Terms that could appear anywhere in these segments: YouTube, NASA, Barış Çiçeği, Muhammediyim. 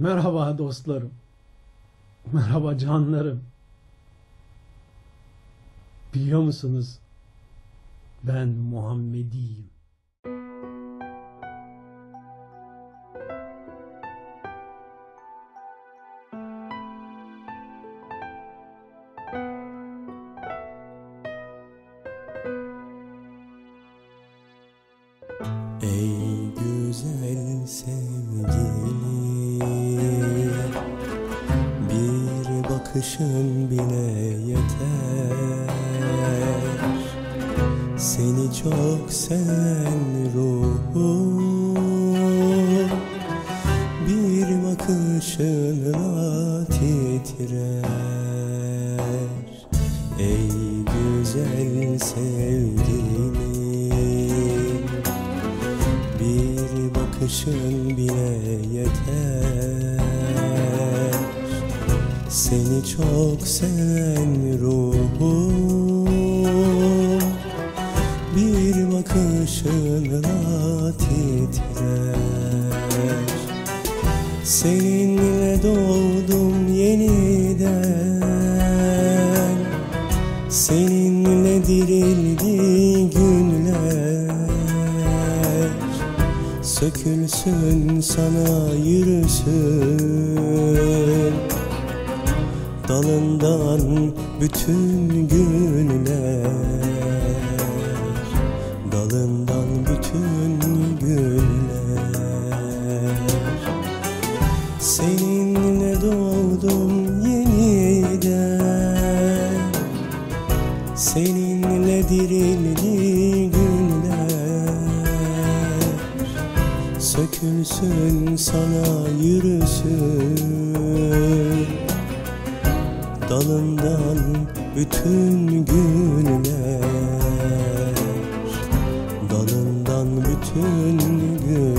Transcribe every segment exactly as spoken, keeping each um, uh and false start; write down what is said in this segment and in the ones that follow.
Merhaba dostlarım. Merhaba canlarım. Biliyor musunuz? Ben Muhammediyim. Ey güzel sevgilim, bir bakışın bile yeter. Seni çok seven ruhum bir bakışınla titrer. Ey güzel sevgilim, bakışın bile yeter. Seni çok seven ruhum bir bakışınla titrer. Seninle doğdum yeniden, seninle dirildi günler. Sökülsün sana yürüsün dalından bütün günler, dalından bütün günler. Seninle doğdum yeniden, seninle dirildi günler. Sökülsün sana yürüsün dalından bütün günler, dalından bütün günler.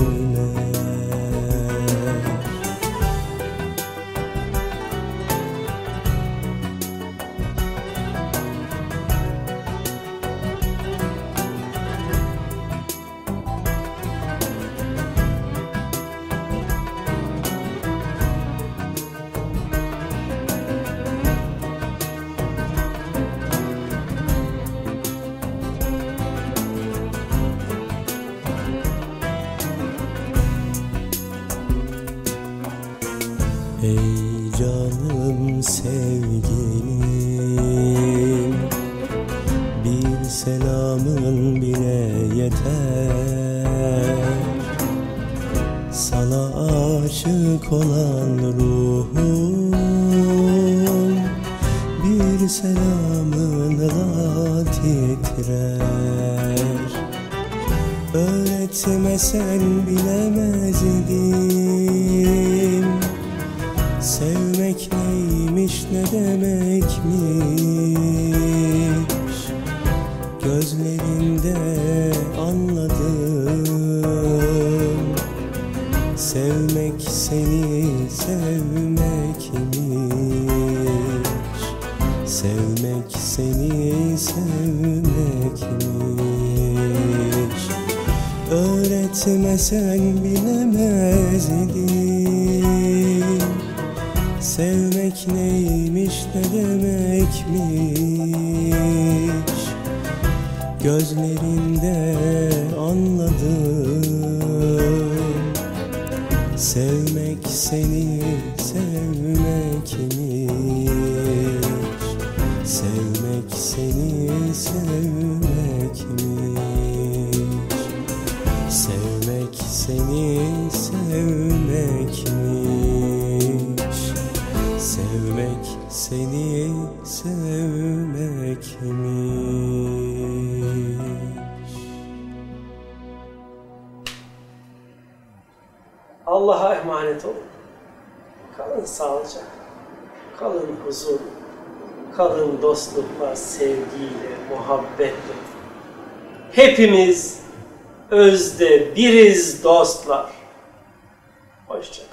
Ey canım sevgilim, bir selamın bile yeter. Sana aşık olan ruhum bir selamınla titrer. Öğretmesen bilemezdim sevmek neymiş, ne demekmiş. Gözlerinde anladım, sevmek seni sevmekmiş, sevmek seni sevmekmiş. Öğretmesen bilemezdim sevmek neymiş, ne demekmiş. Gözlerinde anladım, sevmek seni sevmekmiş, sevmek seni sevmekmiş, sevmek seni sevmekmiş. Sevmek seni sevmekmiş. Allah'a emanet olun. Kalın sağlıcakla, kalın huzur, kalın dostlukla, sevgiyle, muhabbetle. Hepimiz özde biriz dostlar. Hoşça kalın.